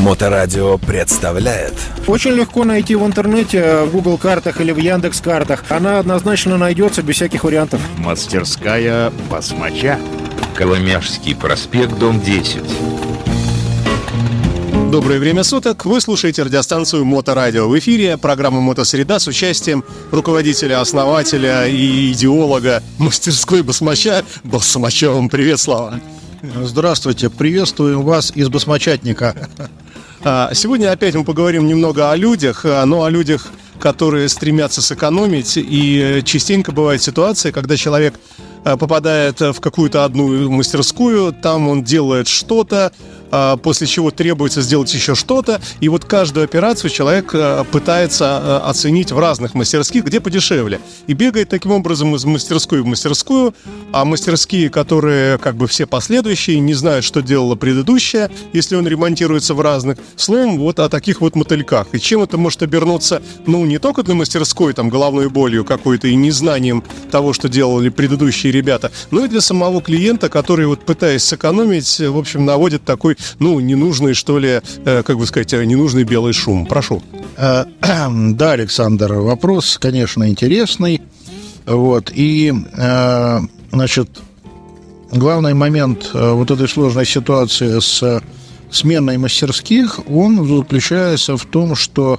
Моторадио представляет. Очень легко найти в интернете, в Google картах или в Яндекс картах. Она однозначно найдется без всяких вариантов. Мастерская Басмача. Коломяжский проспект, дом 10. Доброе время суток. Вы слушаете радиостанцию Моторадио. В эфире программа «Мотосреда» с участием руководителя, основателя и идеолога мастерской Басмача. Басмача, вам привет, Слава. Здравствуйте. Приветствуем вас из басмачатника. Сегодня опять мы поговорим немного о людях, но о людях, которые стремятся сэкономить. И частенько бывает ситуация, когда человек попадает в какую-то одну мастерскую, там он делает что-то, после чего требуется сделать еще что-то. И вот каждую операцию человек пытается оценить в разных мастерских, где подешевле, и бегает таким образом из мастерской в мастерскую. А мастерские, которые как бы все последующие, не знают, что делала предыдущая, если он ремонтируется в разных. Словом, вот о таких вот мотыльках. И чем это может обернуться, ну, не только для мастерской, там, головной болью какой-то и незнанием того, что делали предыдущие ребята, но и для самого клиента, который, вот пытаясь сэкономить, в общем, наводит такой, ну, ненужный, что ли, как бы сказать, ненужный белый шум. Прошу. Да, Александр, вопрос, конечно, интересный. Вот, и, значит, главный момент вот этой сложной ситуации с сменой мастерских, он заключается в том, что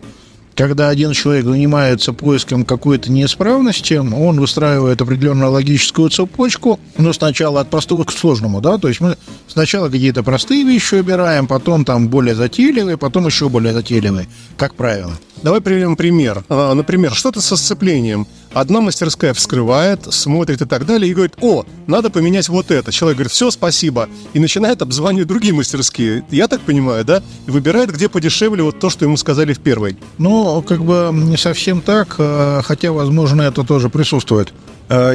когда один человек занимается поиском какой-то неисправности, он выстраивает определенную логическую цепочку, но сначала от простого к сложному, да, то есть мы сначала какие-то простые вещи убираем, потом там более затейливые, потом еще более затейливые, как правило. Давай приведем пример. Например, что-то со сцеплением. Одна мастерская вскрывает, смотрит и так далее, и говорит: о, надо поменять вот это. Человек говорит: все, спасибо. И начинает обзванивать другие мастерские. Я так понимаю, да? И выбирает, где подешевле вот то, что ему сказали в первой. Ну, как бы не совсем так, хотя, возможно, это тоже присутствует.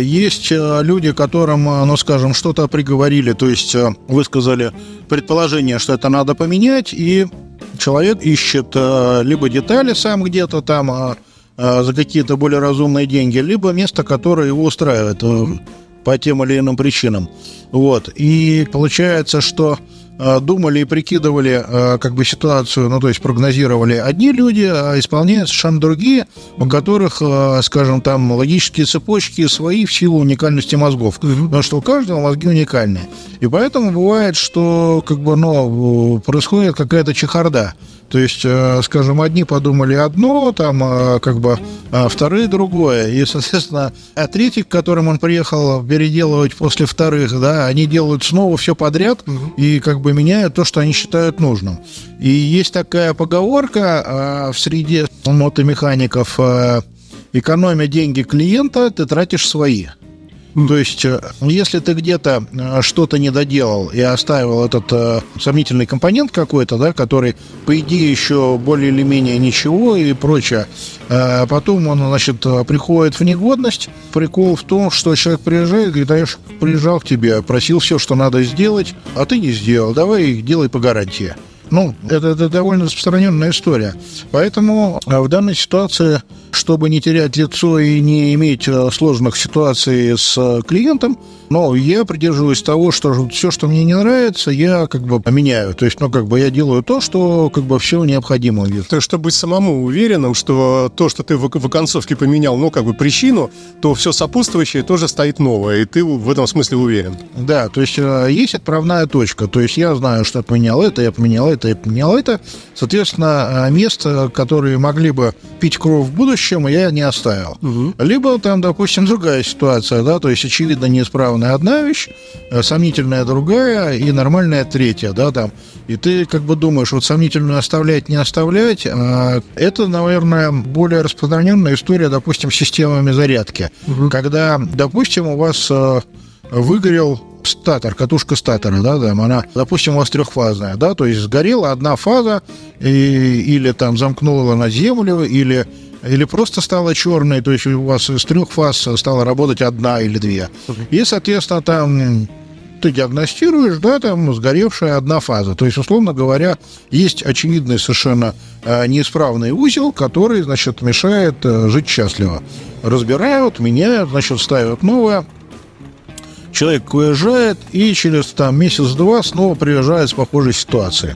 Есть люди, которым, ну, скажем, что-то приговорили, то есть высказали предположение, что это надо поменять, и человек ищет либо детали сам где-то там за какие-то более разумные деньги, либо место, которое его устраивает по тем или иным причинам. Вот. И получается, что думали и прикидывали как бы ситуацию, ну, то есть прогнозировали одни люди, а исполняют совершенно другие, у которых, скажем, там логические цепочки свои в силу уникальности мозгов, потому что у каждого мозги уникальны. И поэтому бывает, что как бы, ну, происходит какая-то чехарда. То есть, скажем, одни подумали одно, там, как бы, вторые другое. И, соответственно, а третий, к которым он приехал переделывать после вторых, да, они делают снова все подряд и как бы меняют то, что они считают нужным. И есть такая поговорка в среде мотомехаников: экономя деньги клиента, ты тратишь свои. То есть, если ты где-то что-то не доделал и оставил этот сомнительный компонент какой-то, да, который, по идее, еще более или менее ничего и прочее, потом он, значит, приходит в негодность. Прикол в том, что человек приезжает, говорит: а я же приезжал к тебе, просил все, что надо сделать, а ты не сделал, давай делай по гарантии. Ну, это довольно распространенная история. Поэтому в данной ситуации, чтобы не терять лицо и не иметь сложных ситуаций с клиентом, но я придерживаюсь того, что все, что мне не нравится, я как бы меняю. То есть, ну, как бы я делаю то, что как бы все необходимо. То есть, чтобы быть самому уверенным, что то, что ты в оконцовке поменял, ну, как бы причину, то все сопутствующее тоже стоит новое, и ты в этом смысле уверен. Да, то есть есть отправная точка. То есть я знаю, что поменял это, я поменял это, я поменял это. Соответственно, места, которые могли бы пить кровь в будущем, я не оставил. Либо там, допустим, другая ситуация, да, то есть очевидно неисправная одна вещь, сомнительная другая и нормальная третья, да, там. И ты как бы думаешь, вот сомнительную оставлять, не оставлять, это, наверное, более распространенная история, допустим, с системами зарядки. Когда, допустим, у вас выгорел статор, катушка статора, да, там она, допустим, у вас трехфазная, да, то есть сгорела одна фаза, или там замкнула на землю, или просто стала черной, то есть у вас из трех фаз стала работать одна или две. И, соответственно, там ты диагностируешь, да, там сгоревшая одна фаза. То есть, условно говоря, есть очевидный совершенно неисправный узел, который, значит, мешает жить счастливо. Разбирают, меняют, значит, ставят новое. Человек уезжает и через там месяц-два снова приезжает с похожей ситуацией.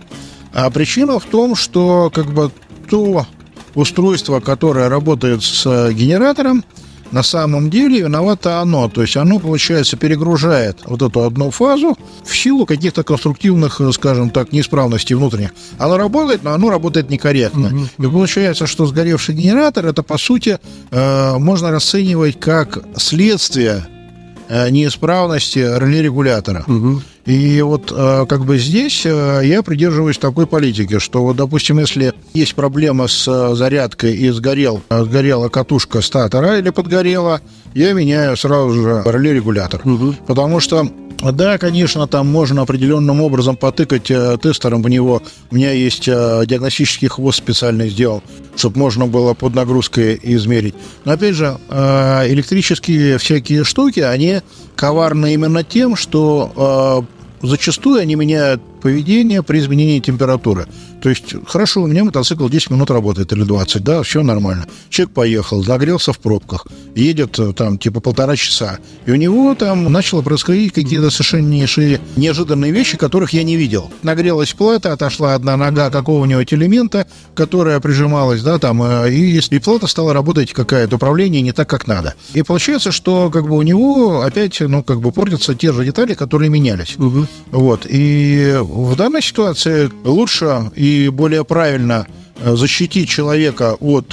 А причина в том, что как бы то устройство, которое работает с генератором, на самом деле виновато оно. То есть оно, получается, перегружает вот эту одну фазу в силу каких-то конструктивных, скажем так, неисправностей внутренних. Оно работает, но оно работает некорректно. И получается, что сгоревший генератор, это, по сути, можно расценивать как следствие неисправности реле-регулятора. И вот как бы здесь я придерживаюсь такой политики, что вот, допустим, если есть проблема с зарядкой и сгорела катушка статора или подгорела, я меняю сразу же реле-регулятор. Потому что, да, конечно, там можно определенным образом потыкать тестером в него. У меня есть диагностический хвост специально сделан, чтобы можно было под нагрузкой измерить. Но, опять же, электрические всякие штуки, они коварны именно тем, что зачастую они меняют поведение при изменении температуры. То есть, хорошо, у меня мотоцикл 10 минут работает или 20, да, все нормально. Человек поехал, загрелся в пробках, едет там типа 1,5 часа, и у него там начало происходить какие-то совершеннейшие неожиданные вещи, которых я не видел. Нагрелась плата, отошла одна нога какого-нибудь элемента, которая прижималась, да, там, и плата стала работать какая-то, управление не так, как надо. И получается, что как бы у него опять, ну, как бы портятся те же детали, которые менялись. Вот, и в данной ситуации лучше и более правильно защитить человека от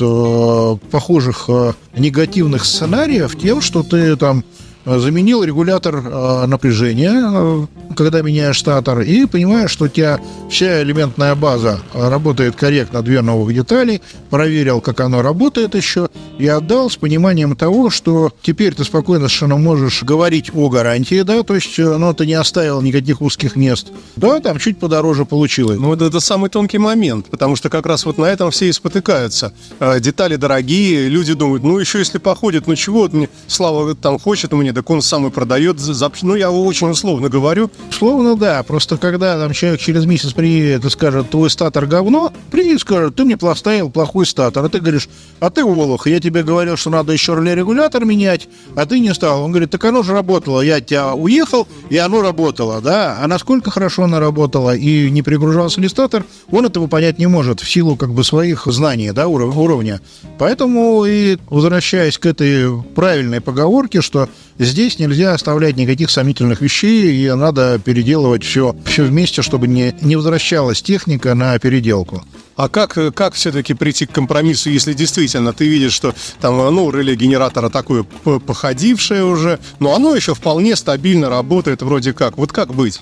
похожих негативных сценариев тем, что ты там заменил регулятор напряжения, когда меняешь статор, и понимаешь, что у тебя вся элементная база работает корректно, две новых детали, проверил, как оно работает еще, и отдал с пониманием того, что теперь ты спокойно совершенно можешь говорить о гарантии, да, то есть, но ты не оставил никаких узких мест. Да, там чуть подороже получилось. Ну, это самый тонкий момент, потому что как раз вот на этом все и спотыкаются. Детали дорогие, люди думают, ну, еще если походит, ну, чего мне Слава там хочет, мне так он сам и продает. Ну, я очень условно говорю. Условно, да. Просто когда там человек через месяц приедет и скажет, твой статор говно, приедет и скажет, ты мне поставил плохой статор. А ты говоришь, а ты олух, я тебе говорил, что надо еще реле-регулятор менять, а ты не стал. Он говорит, так оно же работало. Я от тебя уехал, и оно работало, да. А насколько хорошо оно работало и не перегружался ли статор, он этого понять не может в силу как бы своих знаний, да, уровня. Поэтому и возвращаясь к этой правильной поговорке, что здесь нельзя оставлять никаких сомнительных вещей, и надо переделывать все вместе, чтобы не возвращалась техника на переделку. А как все-таки прийти к компромиссу, если действительно ты видишь, что там, ну, реле генератора такое походившее уже, но оно еще вполне стабильно работает вроде как? Вот как быть?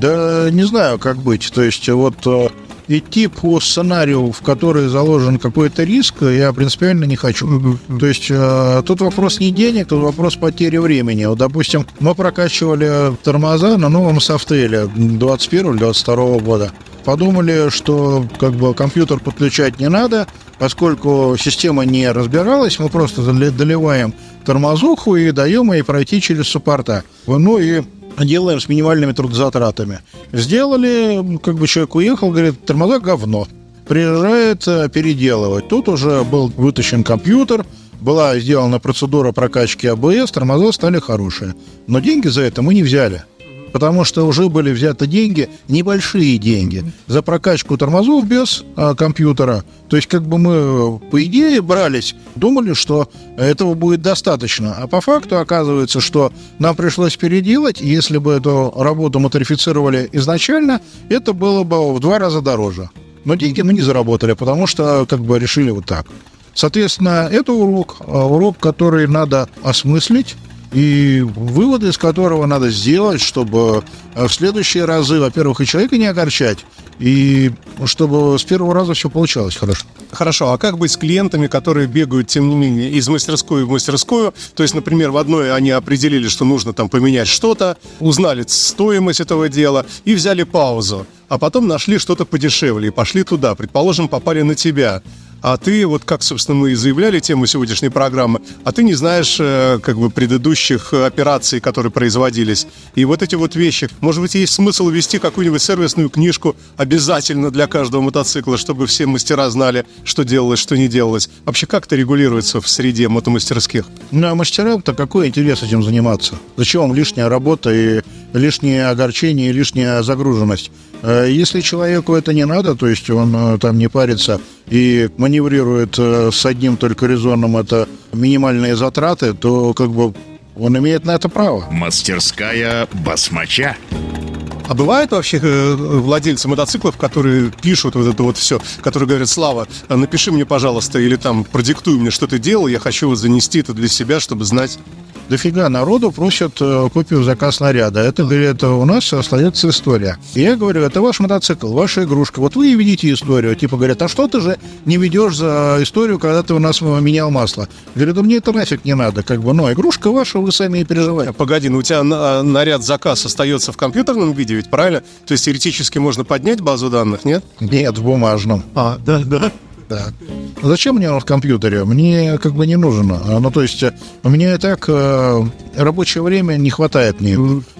Да не знаю, как быть. То есть вот идти по сценарию, в который заложен какой-то риск, я принципиально не хочу. То есть тут вопрос не денег, тут вопрос потери времени. Вот, допустим, мы прокачивали тормоза на новом софтеле 2021-2022 года. Подумали, что как бы компьютер подключать не надо, поскольку система не разбиралась, мы просто доливаем тормозуху и даем ей пройти через суппорта. Ну и делаем с минимальными трудозатратами. Сделали, как бы человек уехал, говорит, тормоза говно. Приезжает переделывать. Тут уже был вытащен компьютер, была сделана процедура прокачки АБС, тормоза стали хорошие. Но деньги за это мы не взяли. Потому что уже были взяты деньги, небольшие деньги, за прокачку тормозов без компьютера. То есть как бы мы, по идее, брались, думали, что этого будет достаточно. А по факту оказывается, что нам пришлось переделать. Если бы эту работу мы тарифицировали изначально, это было бы в 2 раза дороже. Но деньги мы не заработали, потому что как бы решили вот так. Соответственно, это урок, который надо осмыслить. И выводы, из которого надо сделать, чтобы в следующие разы, во-первых, и человека не огорчать, и чтобы с первого раза все получалось хорошо. Хорошо, а как быть с клиентами, которые бегают, тем не менее, из мастерской в мастерскую? То есть, например, в одной они определили, что нужно там поменять что-то, узнали стоимость этого дела и взяли паузу, а потом нашли что-то подешевле и пошли туда, предположим, попали на тебя. А ты, вот как, собственно, мы и заявляли тему сегодняшней программы, а ты не знаешь, как бы, предыдущих операций, которые производились. И вот эти вот вещи. Может быть, есть смысл вести какую-нибудь сервисную книжку обязательно для каждого мотоцикла, чтобы все мастера знали, что делалось, что не делалось. Вообще, как это регулируется в среде мотомастерских? Ну, а мастерам-то какой интерес этим заниматься? Зачем вам лишняя работа и лишнее огорчение, и лишняя загруженность? Если человеку это не надо, то есть он там не парится и маневрирует с одним только резоном, это минимальные затраты, то как бы он имеет на это право. Мастерская Басмача. А бывают вообще владельцы мотоциклов, которые пишут вот это вот все, которые говорят: Слава, напиши мне, пожалуйста, или там продиктуй мне, что ты делал, я хочу вот занести это для себя, чтобы знать. Дофига народу просят копию заказ снаряда. Это, говорят, у нас остается история. И я говорю, это ваш мотоцикл, ваша игрушка. Вот вы и видите историю. Типа говорят, а что ты же не ведешь за историю, когда ты у нас менял масло? Говорю, да мне это нафиг не надо. Как бы, но игрушка ваша, вы сами и переживаете. Погоди, ну у тебя наряд заказ остается в компьютерном виде, ведь правильно? То есть теоретически можно поднять базу данных, нет? Нет, в бумажном. А, да, да. Да. Зачем мне оно в компьютере? Мне как бы не нужно. Ну, то есть, у меня и так рабочее время не хватает мне.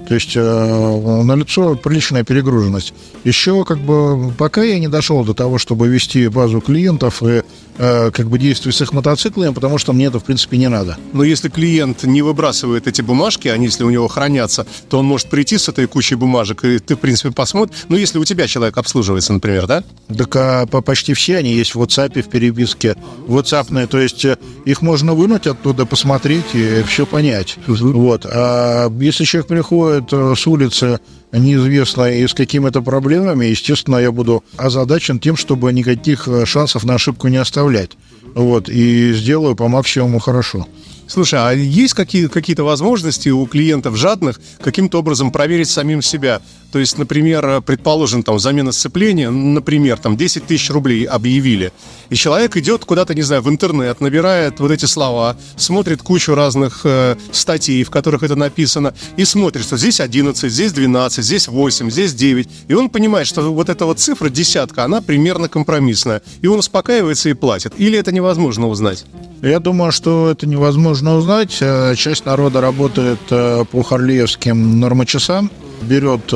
То есть, налицо приличная перегруженность. Еще, как бы, пока я не дошел до того, чтобы вести базу клиентов и, как бы, действовать с их мотоциклами, потому что мне это, в принципе, не надо. Но если клиент не выбрасывает эти бумажки, они, если у него хранятся, то он может прийти с этой кучей бумажек, и ты, в принципе, посмотришь. Ну, если у тебя человек обслуживается, например, да? Так почти все они есть в WhatsApp, в переписке WhatsApp-ные, то есть их можно вынуть оттуда, посмотреть и все понять. Вот. А если человек приходит с улицы неизвестно и с какими-то проблемами, естественно, я буду озадачен тем, чтобы никаких шансов на ошибку не оставлять. Вот. И сделаю по максимуму хорошо. Слушай, а есть какие-то возможности у клиентов жадных каким-то образом проверить самим себя? То есть, например, предположим, там, замена сцепления, например, там, 10 тысяч рублей объявили. И человек идет куда-то, не знаю, в интернет, набирает вот эти слова, смотрит кучу разных статей, в которых это написано, и смотрит, что здесь 11, здесь 12, здесь 8, здесь 9. И он понимает, что вот эта вот цифра, десятка, она примерно компромиссная. И он успокаивается и платит. Или это невозможно узнать? Я думаю, что это невозможно узнать. Часть народа работает по харлеевским нормочасам, берет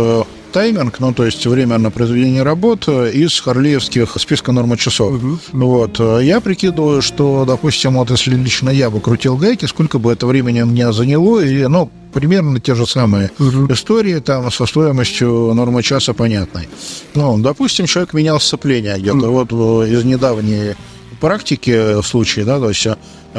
тайминг, ну, то есть время на произведение работ из харлеевских списка нормочасов. Вот. Я прикидываю, что, допустим, вот если лично я бы крутил гайки, сколько бы это времени у меня заняло, и, ну, примерно те же самые истории там со стоимостью нормы часа понятной. Ну, допустим, человек менял сцепление где-то, вот из недавней практики в случае, да, то есть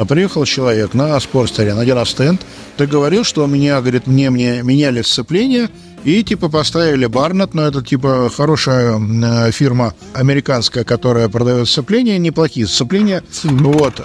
приехал человек на спорстере, на стенд, договорил, что у меня, говорит, мне меняли сцепление и типа поставили Барнетт, но это типа хорошая фирма американская, которая продает сцепление, неплохие сцепления, вот,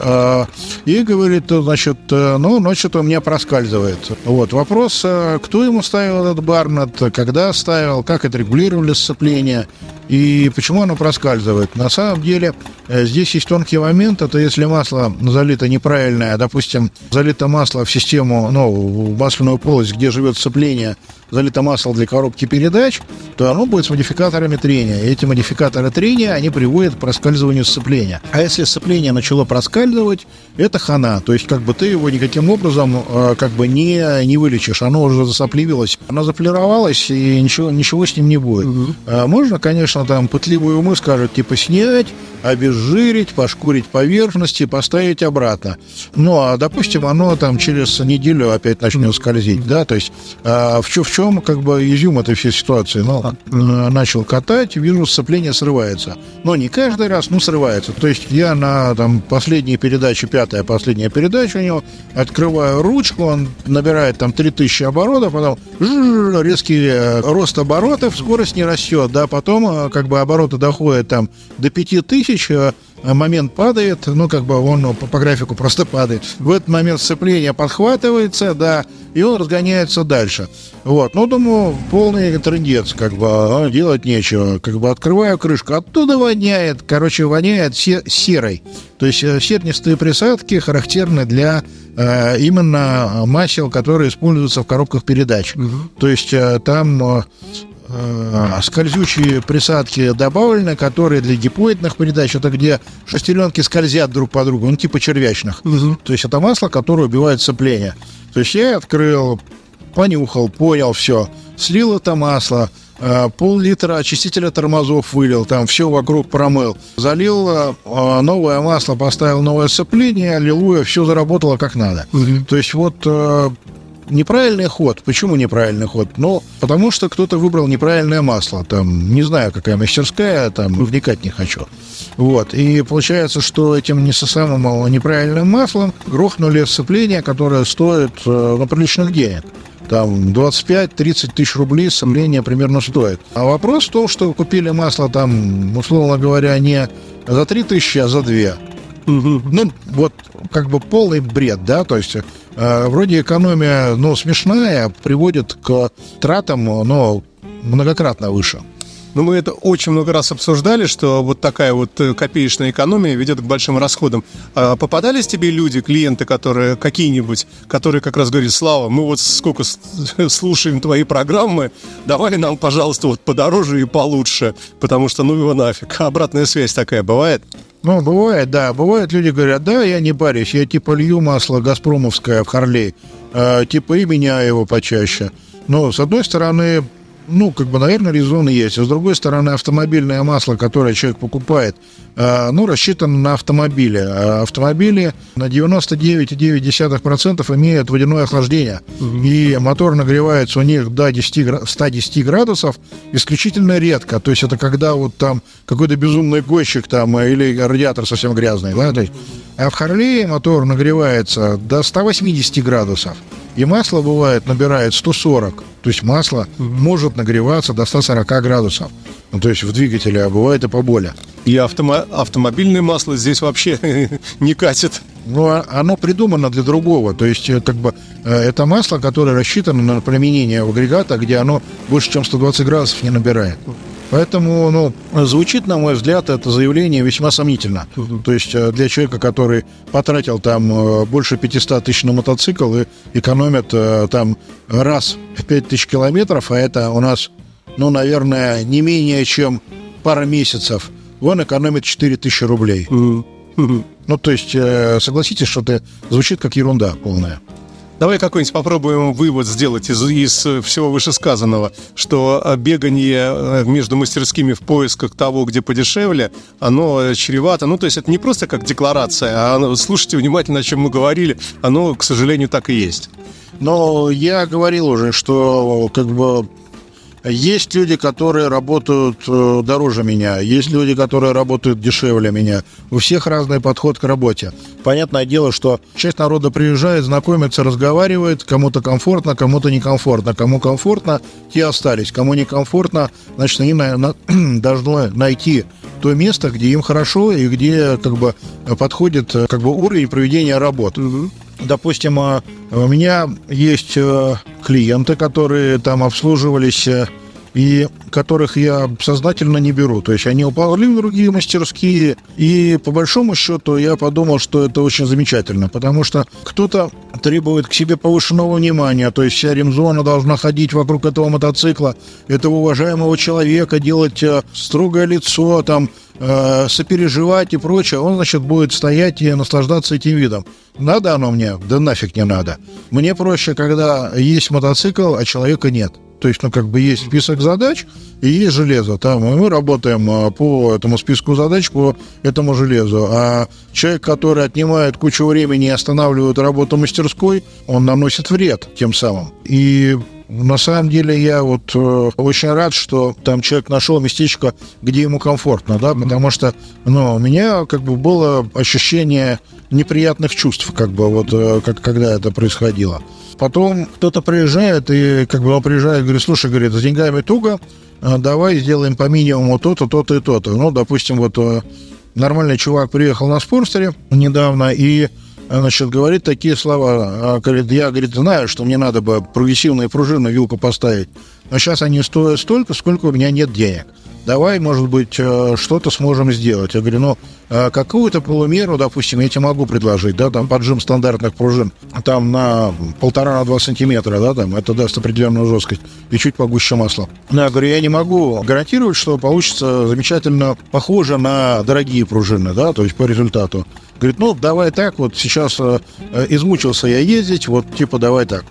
и говорит, значит, ну, ночью у меня проскальзывает. Вот, вопрос, кто ему ставил этот Барнетт, когда ставил, как отрегулировали сцепление, и почему оно проскальзывает? На самом деле здесь есть тонкий момент. Это если масло залито неправильное, допустим, залито масло в систему, ну, в масляную полость, где живет сцепление, залито масло для коробки передач, то оно будет с модификаторами трения. И эти модификаторы трения, они приводят к проскальзыванию сцепления. А если сцепление начало проскальзывать, это хана. То есть, как бы, ты его никаким образом как бы не вылечишь. Оно уже засопливилось, оно заполировалось, и ничего с ним не будет. Можно, конечно, там пытливые умы скажут, типа, снять, обезжирить, пошкурить поверхности, поставить обратно. Ну, а, допустим, оно там через неделю опять начнет скользить, да, то есть в чем, как бы, изюм этой всей ситуации? Ну, начал катать, вижу, сцепление срывается. Но не каждый раз, ну, срывается. То есть я на, там, последней передаче, пятая последняя передача у него, открываю ручку, он набирает, там, 3000 оборотов, потом резкий рост оборотов, скорость не растет, да, потом как бы обороты доходят там до 5000, момент падает, ну, как бы он по графику просто падает. В этот момент сцепление подхватывается, да, и он разгоняется дальше. Вот, ну, думаю, полный трындец, как бы, делать нечего. Как бы открываю крышку, оттуда воняет, короче, воняет серой. То есть сернистые присадки характерны для именно масел, которые используются в коробках передач. То есть там скользючие присадки добавлены, которые для гипоидных передач, это где шестеренки скользят друг по другу, ну типа червячных. То есть это масло, которое убивает сцепление. То есть я открыл, понюхал, понял, все, слил это масло, пол-литра очистителя тормозов вылил, там все вокруг промыл, залил новое масло, поставил новое сцепление, аллилуйя, все заработало как надо. То есть вот неправильный ход. Почему неправильный ход? Ну, потому что кто-то выбрал неправильное масло. Там, не знаю, какая мастерская, там, вникать не хочу. Вот. И получается, что этим не со самым неправильным маслом грохнули сцепление, которое стоит, ну, приличных денег. Там 25-30 тысяч рублей сцепление примерно стоит. А вопрос в том, что купили масло, там, условно говоря, не за 3 тысячи, а за 2. Ну, вот как бы полный бред, да, то есть вроде экономия, ну, смешная, приводит к тратам, но многократно выше. Но мы это очень много раз обсуждали, что вот такая вот копеечная экономия ведет к большим расходам. А попадались тебе люди, клиенты, которые какие-нибудь, которые как раз говорили: Слава, мы вот сколько слушаем твои программы, давай нам, пожалуйста, вот подороже и получше, потому что ну его нафиг. А обратная связь такая бывает? Ну, бывает, да. Бывают люди, говорят: да, я не парюсь, я типа лью масло газпромовское в Харлей, типа и меняю его почаще. Но с одной стороны, ну, как бы, наверное, резон есть. А с другой стороны, автомобильное масло, которое человек покупает, ну, рассчитано на автомобили. А автомобили на 99,9% имеют водяное охлаждение. И мотор нагревается у них до 110 градусов исключительно редко. То есть это когда вот там какой-то безумный гонщик там, или радиатор совсем грязный, да? То есть, а в Харлее мотор нагревается до 180 градусов. И масло, бывает, набирает 140. То есть масло может нагреваться до 140 градусов. Ну, то есть в двигателе, а бывает и поболее. И автомобильное масло здесь вообще не катит. Но оно придумано для другого. То есть как бы это масло, которое рассчитано на применение в агрегатах, где оно больше, чем 120 градусов не набирает. Поэтому, ну, звучит, на мой взгляд, это заявление весьма сомнительно. То есть для человека, который потратил там больше 500 тысяч на мотоцикл и экономит там раз в 5 тысяч километров, а это у нас, ну, наверное, не менее чем пара месяцев, он экономит 4 тысячи рублей. Ну, то есть согласитесь, что это звучит как ерунда полная. Давай какой-нибудь попробуем вывод сделать из всего вышесказанного, что бегание между мастерскими в поисках того, где подешевле, оно чревато. Ну, то есть это не просто как декларация, а слушайте внимательно, о чем мы говорили, оно, к сожалению, так и есть. Но я говорил уже, что как бы есть люди, которые работают дороже меня, есть люди, которые работают дешевле меня. У всех разный подход к работе. Понятное дело, что часть народа приезжает, знакомится, разговаривает. Кому-то комфортно, кому-то некомфортно. Кому комфортно, те остались. Кому некомфортно, значит, они должны найти то место, где им хорошо и где как бы подходит как бы уровень проведения работ. Допустим, у меня есть клиенты, которые там обслуживались и которых я сознательно не беру. То есть они упали в другие мастерские. И по большому счету я подумал, что это очень замечательно, потому что кто-то требует к себе повышенного внимания. То есть вся ремзона должна ходить вокруг этого мотоцикла, этого уважаемого человека, делать строгое лицо, там, сопереживать и прочее. Он, значит, будет стоять и наслаждаться этим видом. Надо оно мне? Да нафиг не надо. Мне проще, когда есть мотоцикл, а человека нет. То есть, ну, как бы есть список задач и есть железо. Там мы работаем по этому списку задач, по этому железу. А человек, который отнимает кучу времени и останавливает работу мастерской, он наносит вред тем самым. И на самом деле я вот очень рад, что там человек нашел местечко, где ему комфортно, да, потому что, ну, у меня как бы было ощущение неприятных чувств, как бы вот когда это происходило. Потом кто-то приезжает, и как бы он приезжает, говорит: слушай, говорит, с деньгами туго, давай сделаем по минимуму то-то, то-то и то-то. Ну, допустим, вот нормальный чувак приехал на спорстере недавно и, значит, говорит такие слова. Говорит: я, говорит, знаю, что мне надо бы прогрессивные пружины, вилку поставить, но сейчас они стоят столько, сколько у меня нет денег. Давай, может быть, что-то сможем сделать. Я говорю: ну, какую-то полумеру, допустим, я тебе могу предложить, да, там поджим стандартных пружин, там на 1,5-2 сантиметра, да, там, это даст определенную жесткость и чуть погуще масла. Но я говорю, я не могу гарантировать, что получится замечательно похоже на дорогие пружины, да, то есть по результату. Говорит, ну, давай так, вот сейчас измучился я ездить, вот, типа, давай так.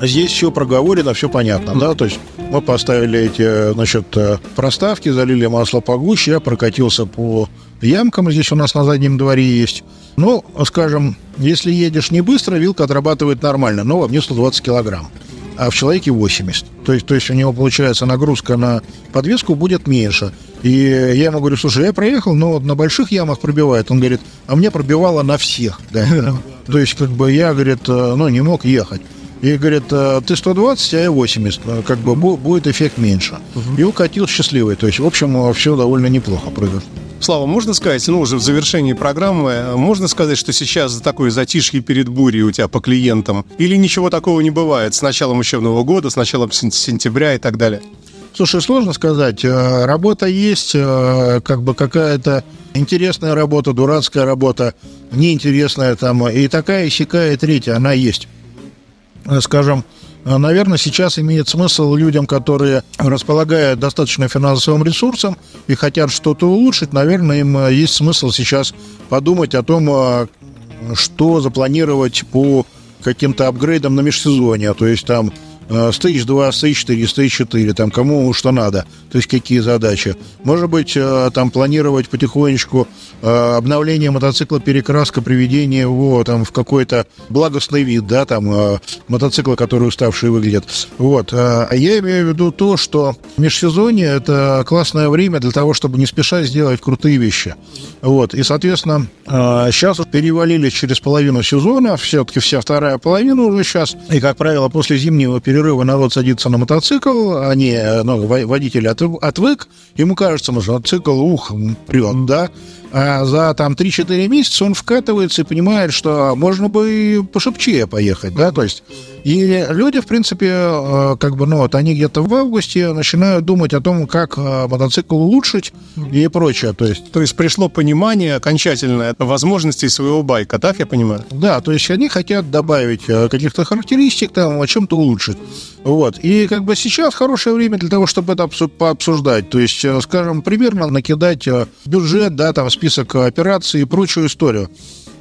Здесь все проговорено, все понятно, да, то есть мы поставили эти, значит, проставки, залили масло погуще, я прокатился по ямкам, здесь у нас на заднем дворе есть. Ну, скажем, если едешь не быстро, вилка отрабатывает нормально, но во мне 120 килограмм, а в человеке 80. То есть у него, получается, нагрузка на подвеску будет меньше. И я ему говорю, слушай, я проехал, но на больших ямах пробивает. Он говорит, а мне пробивало на всех. То есть, как бы я, говорит, ну, не мог ехать. И говорит, ты 120, а я 80, как бы будет эффект меньше. И укатил счастливый. То есть, в общем, все довольно неплохо произошло. Слава, можно сказать, ну, уже в завершении программы, можно сказать, что сейчас такое затишье перед бурей у тебя по клиентам? Или ничего такого не бывает с началом учебного года, с началом сентября и так далее? Слушай, сложно сказать. Работа есть, как бы какая-то интересная работа, дурацкая работа, неинтересная там, и такая, и сякая, и третья, она есть. Скажем, наверное, сейчас имеет смысл людям, которые располагают достаточно финансовым ресурсом и хотят что-то улучшить, наверное, им есть смысл сейчас подумать о том, что запланировать по каким-то апгрейдам на межсезонье, то есть там стейдж 2, стейдж 4, стейдж 4, там кому что надо, то есть какие задачи. Может быть, там планировать потихонечку обновление мотоцикла, перекраска, приведение его там в какой-то благостный вид, да, там мотоцикла, который уставший выглядит. Вот. А я имею в виду то, что межсезонье – это классное время для того, чтобы не спеша сделать крутые вещи. Вот. И, соответственно, сейчас перевалились через половину сезона, все-таки вся вторая половина уже сейчас, и, как правило, после зимнего перерыва народ садится на мотоцикл, они, ну, водитель отвык, ему кажется, мотоцикл, ух, прет, да, а за там 3-4 месяца он вкатывается и понимает, что можно бы и пошибчее поехать, да, то есть, и люди, в принципе, как бы, ну, вот они где-то в августе начинают думать о том, как мотоцикл улучшить и прочее, то есть пришло понимание окончательное возможностей своего байка, так я понимаю? Да, то есть они хотят добавить каких-то характеристик, там, о чем-то улучшить. Вот. И как бы сейчас хорошее время для того, чтобы это пообсуждать. То есть, скажем, примерно накидать бюджет, да, там список операций и прочую историю.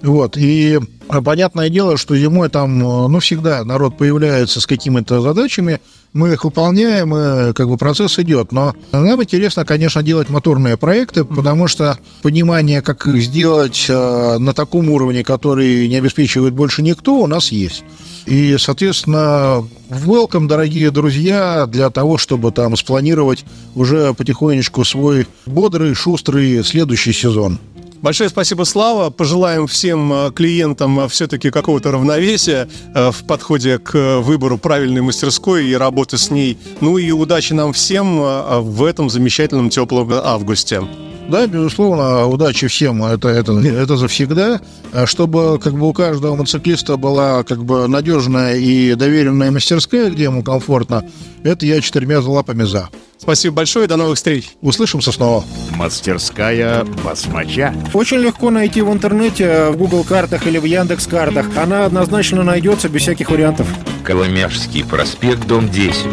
Вот. И понятное дело, что зимой там, ну, всегда народ появляется с какими-то задачами, мы их выполняем, и как бы процесс идет. Но нам интересно, конечно, делать моторные проекты, потому что понимание, как их сделать на таком уровне, который не обеспечивает больше никто, у нас есть. И, соответственно, welcome, дорогие друзья, для того, чтобы там спланировать уже потихонечку свой бодрый, шустрый следующий сезон. Большое спасибо, Слава. Пожелаем всем клиентам все-таки какого-то равновесия в подходе к выбору правильной мастерской и работы с ней. Ну и удачи нам всем в этом замечательном теплом августе. Да, безусловно, удачи всем, это завсегда, чтобы как бы у каждого мотоциклиста была как бы надежная и доверенная мастерская, где ему комфортно. Это я 4 лапами за. Спасибо большое, до новых встреч. Услышимся снова. Мастерская Басмача. Очень легко найти в интернете, в Google картах или в Яндекс картах. Она однозначно найдется без всяких вариантов. Коломяжский проспект, дом 10.